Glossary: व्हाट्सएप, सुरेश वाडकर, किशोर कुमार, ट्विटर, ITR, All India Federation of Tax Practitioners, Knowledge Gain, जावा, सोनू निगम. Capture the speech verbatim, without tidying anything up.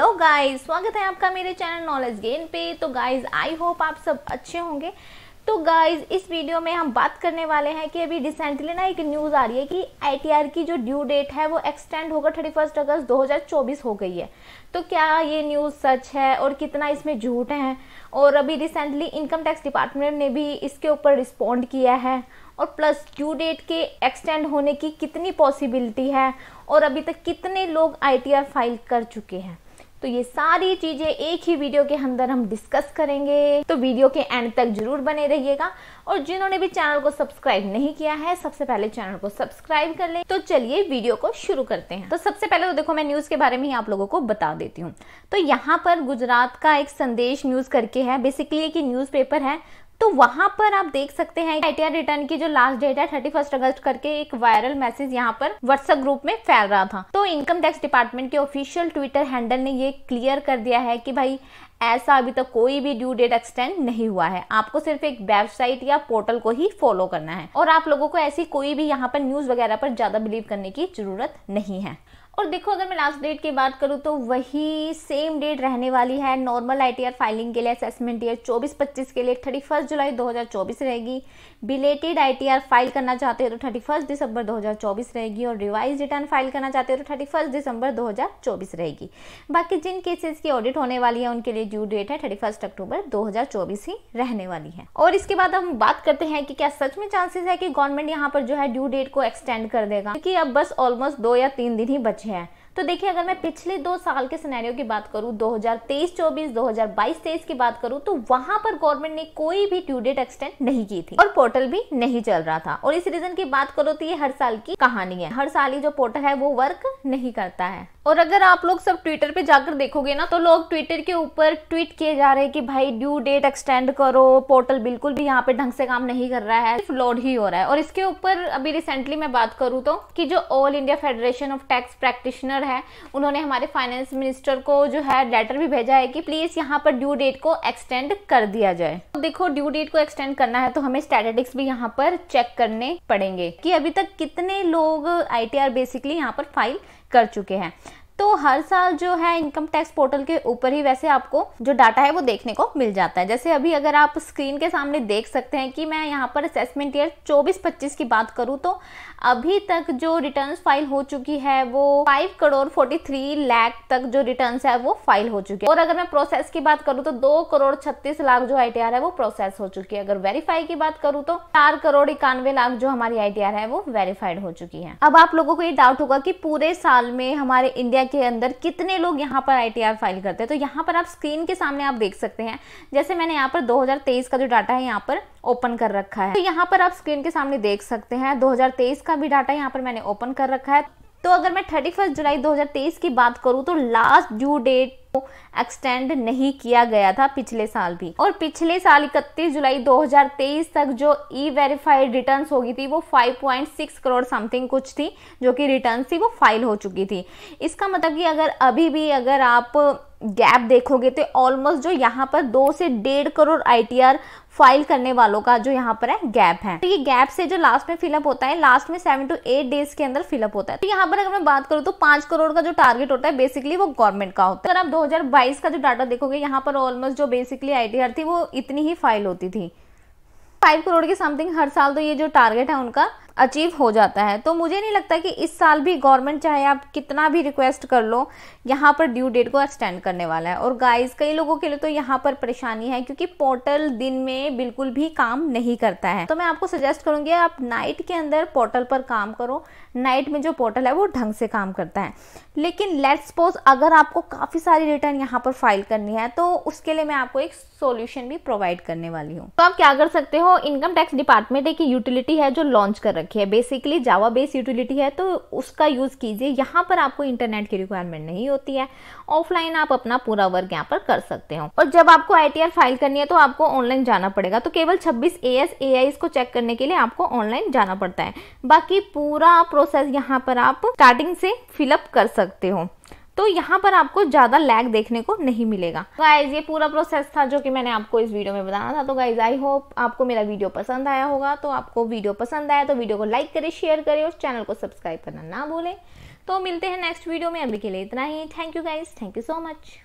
Hello guys, स्वागत है आपका मेरे चैनल नॉलेज गेन पे। तो गाइस आई होप आप सब अच्छे होंगे। तो गाइस इस वीडियो में हम बात करने वाले हैं कि अभी रिसेंटली ना एक न्यूज़ आ रही है कि आईटीआर की जो ड्यू डेट है वो एक्सटेंड होकर इकतीस अगस्त दो हज़ार चौबीस हो गई है। तो क्या ये न्यूज़ सच है और कितना इसमें झूठ है? और अभी रिसेंटली इनकम टैक्स डिपार्टमेंट ने भी इसके ऊपर रिस्पॉन्ड किया है, और प्लस ड्यू डेट के एक्सटेंड होने की कितनी पॉसिबिलिटी है और अभी तक कितने लोग आईटीआर फाइल कर चुके हैं। तो ये सारी चीज़ें एक ही वीडियो के अंदर हम डिस्कस करेंगे, तो वीडियो के एंड तक जरूर बने रहिएगा। और जिन्होंने भी चैनल को सब्सक्राइब नहीं किया है, सबसे पहले चैनल को सब्सक्राइब कर लें। तो चलिए वीडियो को शुरू करते हैं। तो सबसे पहले तो देखो, मैं न्यूज़ के बारे में ही आप लोगों को बता देती हूँ। तो यहाँ पर गुजरात का एक संदेश न्यूज़ करके है, बेसिकली एक न्यूज़ पेपर है। तो वहाँ पर आप देख सकते हैं आईटीआर रिटर्न की जो लास्ट डेट है इकतीस अगस्त करके एक वायरल मैसेज यहाँ पर व्हाट्सएप ग्रुप में फैल रहा था। तो इनकम टैक्स डिपार्टमेंट के ऑफिशियल ट्विटर हैंडल ने ये क्लियर कर दिया है कि भाई ऐसा अभी तक कोई भी ड्यू डेट एक्सटेंड नहीं हुआ है। आपको सिर्फ एक वेबसाइट या पोर्टल को ही फॉलो करना है, और आप लोगों को ऐसी कोई भी यहाँ पर न्यूज़ वगैरह पर ज़्यादा बिलीव करने की जरूरत नहीं है। और देखो, अगर मैं लास्ट डेट की बात करूँ तो वही सेम डेट रहने वाली है। नॉर्मल आईटीआर फाइलिंग के लिए असेसमेंट ईयर चौबीस पच्चीस के लिए इकतीस जुलाई दो हज़ार चौबीस रहेगी। बिलेटेड आईटीआर फाइल करना चाहते हो तो इकतीस दिसंबर दो हज़ार चौबीस रहेगी, और रिवाइज रिटर्न फाइल करना चाहते हो तो इकतीस दिसंबर दो हज़ार चौबीस रहेगी। बाकी जिन केसेस की ऑडिट होने वाली है उनके लिए ड्यू डेट है इकतीस अक्टूबर दो हज़ार चौबीस ही रहने वाली है। और इसके बाद हम बात करते हैं कि क्या सच में चांसेस है कि गवर्नमेंट यहाँ पर जो है ड्यू डेट को एक्सटेंड कर देगा, क्योंकि अब बस ऑलमोस्ट दो या तीन दिन ही बचे है। तो देखिए, अगर मैं पिछले दो साल के सिनेरियो की बात करूं, दो हज़ार तेईस चौबीस, दो हज़ार बाईस तेईस की बात करूं, तो वहां पर गवर्नमेंट ने कोई भी ड्यू डेट एक्सटेंड नहीं की थी और पोर्टल भी नहीं चल रहा था। और इस रीजन की बात करो तो ये हर साल की कहानी है, हर साल ही जो पोर्टल है वो वर्क नहीं करता है। और अगर आप लोग सब ट्विटर पे जाकर देखोगे ना, तो लोग ट्विटर के ऊपर ट्वीट किए जा रहे हैं कि भाई ड्यू डेट एक्सटेंड करो, पोर्टल बिल्कुल भी यहाँ पे ढंग से काम नहीं कर रहा है, सिर्फ लोड ही हो रहा है। और इसके ऊपर अभी रिसेंटली मैं बात करूँ तो कि जो all India federation of tax practitioner है, उन्होंने हमारे फाइनेंस मिनिस्टर को जो है लेटर भी भेजा है कि प्लीज यहाँ पर ड्यू डेट को एक्सटेंड कर दिया जाए। तो देखो, ड्यू डेट को एक्सटेंड करना है तो हमें स्टैटिस्टिक्स भी यहाँ पर चेक करने पड़ेंगे कि अभी तक कितने लोग आईटीआर बेसिकली यहाँ पर फाइल कर चुके हैं। तो हर साल जो है इनकम टैक्स पोर्टल के ऊपर ही वैसे आपको जो डाटा है वो देखने को मिल जाता है। जैसे अभी अगर आप स्क्रीन के सामने देख सकते हैं कि मैं यहाँ पर असेसमेंट ईयर चौबीस पच्चीस की बात करूँ तो अभी तक जो रिटर्न्स फाइल हो चुकी है वो पाँच करोड़ तैंतालीस लाख तक जो रिटर्न्स है वो फाइल हो चुकी है। और अगर मैं प्रोसेस की बात करूँ तो दो करोड़ छत्तीस लाख जो आईटीआर है वो प्रोसेस हो चुकी है। अगर वेरीफाई की बात करूँ तो चार करोड़ इक्यानवे लाख जो हमारी आईटीआर है वो वेरीफाइड हो चुकी है। अब आप लोगों को ये डाउट होगा कि पूरे साल में हमारे इंडिया के अंदर कितने लोग यहाँ पर आईटीआर फाइल करते हैं। तो यहाँ पर आप स्क्रीन के सामने आप देख सकते हैं, जैसे मैंने यहाँ पर दो हज़ार तेईस का जो डाटा है यहाँ पर ओपन कर रखा है। तो यहाँ पर आप स्क्रीन के सामने देख सकते हैं दो हज़ार तेईस का भी डाटा यहाँ पर मैंने ओपन कर रखा है। तो अगर मैं इकतीस जुलाई दो हज़ार तेईस की बात करूँ तो लास्ट ड्यू डेट एक्सटेंड नहीं किया गया था पिछले साल भी, और पिछले साल इकतीस जुलाई दो हज़ार तेईस तक जो ई वेरीफाइड रिटर्न्स होगी थी वो पाँच पॉइंट छह करोड़ समथिंग कुछ थी, जो कि रिटर्न्स थी वो फाइल हो चुकी थी। इसका मतलब कि अगर अभी भी अगर आप गैप देखोगे तो ऑलमोस्ट जो यहाँ पर दो से डेढ़ करोड़ आईटीआर फाइल करने वालों का जो यहाँ पर है गैप है। तो ये गैप से जो लास्ट में फिलअप होता है, लास्ट में सेवन टू एट डेज के अंदर फिलअप होता है। तो यहाँ पर अगर मैं बात करूँ तो पांच करोड़ का जो टारगेट होता है बेसिकली वो गवर्नमेंट का होता है। अगर आप दो हज़ार बाईस का जो डाटा देखोगे, यहाँ पर ऑलमोस्ट जो बेसिकली आईटीआर थी वो इतनी ही फाइल होती थी, फाइव करोड़ के समथिंग हर साल। तो ये जो टारगेट है उनका अचीव हो जाता है। तो मुझे नहीं लगता कि इस साल भी गवर्नमेंट चाहे आप कितना भी रिक्वेस्ट कर लो यहाँ पर ड्यू डेट को एक्सटेंड करने वाला है। और गाइस, कई लोगों के लिए तो यहाँ पर परेशानी है क्योंकि पोर्टल दिन में बिल्कुल भी काम नहीं करता है। तो मैं आपको सजेस्ट करूँगी आप नाइट के अंदर पोर्टल पर काम करो, नाइट में जो पोर्टल है वो ढंग से काम करता है। लेकिन लेट्स सपोज अगर आपको काफ़ी सारी रिटर्न यहाँ पर फाइल करनी है तो उसके लिए मैं आपको एक सोल्यूशन भी प्रोवाइड करने वाली हूँ। तो आप क्या कर सकते हो, इनकम टैक्स डिपार्टमेंट एक यूटिलिटी है जो लॉन्च कर रखी है, बेसिकली जावा बेस्ड यूटिलिटी है, तो उसका यूज़ कीजिए। यहाँ पर आपको इंटरनेट की रिक्वायरमेंट नहीं होती है, ऑफलाइन आप अपना पूरा वर्क यहाँ पर कर सकते हो। और जब आपको आईटीआर फाइल करनी है तो आपको ऑनलाइन जाना पड़ेगा। तो केवल छब्बीस A S A I S को चेक करने के लिए आपको ऑनलाइन जाना पड़ता है, बाकी पूरा प्रोसेस यहाँ पर आप स्टार्टिंग से फिलअप कर सकते हो। तो यहाँ पर आपको ज़्यादा लैग देखने को नहीं मिलेगा। गाइज, ये पूरा प्रोसेस था जो कि मैंने आपको इस वीडियो में बताना था। तो गाइज, आई होप आपको मेरा वीडियो पसंद आया होगा। तो आपको वीडियो पसंद आया तो वीडियो को लाइक करें, शेयर करें और चैनल को सब्सक्राइब करना ना भूलें। तो मिलते हैं नेक्स्ट वीडियो में, अभी के लिए इतना ही। Thank you guys, thank you so much.